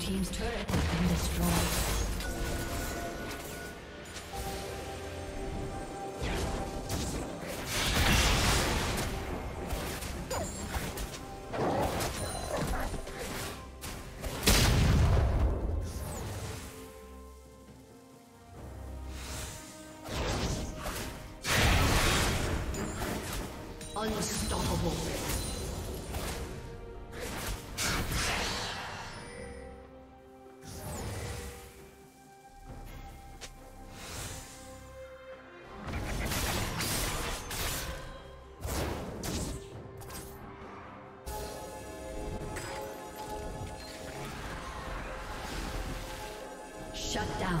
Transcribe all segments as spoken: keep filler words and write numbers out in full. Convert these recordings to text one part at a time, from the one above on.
Team's turret has been destroyed. Shut down.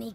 Let me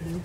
Blue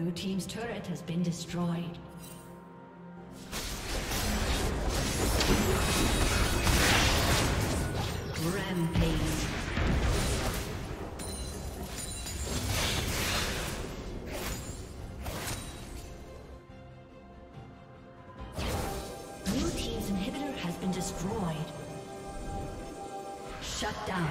Blue team's turret has been destroyed. Rampage. Blue team's inhibitor has been destroyed. Shut down.